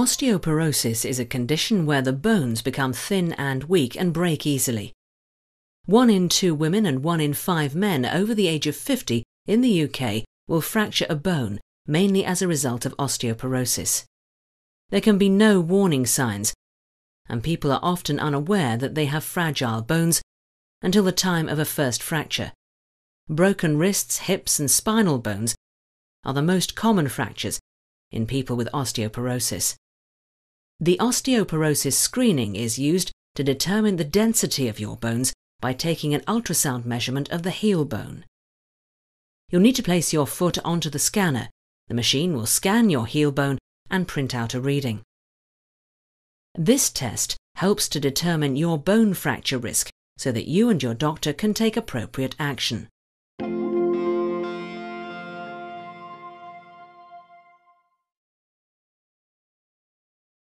Osteoporosis is a condition where the bones become thin and weak and break easily. 1 in 2 women and 1 in 5 men over the age of 50 in the UK will fracture a bone, mainly as a result of osteoporosis. There can be no warning signs, and people are often unaware that they have fragile bones until the time of a first fracture. Broken wrists, hips and spinal bones are the most common fractures in people with osteoporosis. The osteoporosis screening is used to determine the density of your bones by taking an ultrasound measurement of the heel bone. You'll need to place your foot onto the scanner. The machine will scan your heel bone and print out a reading. This test helps to determine your bone fracture risk so that you and your doctor can take appropriate action.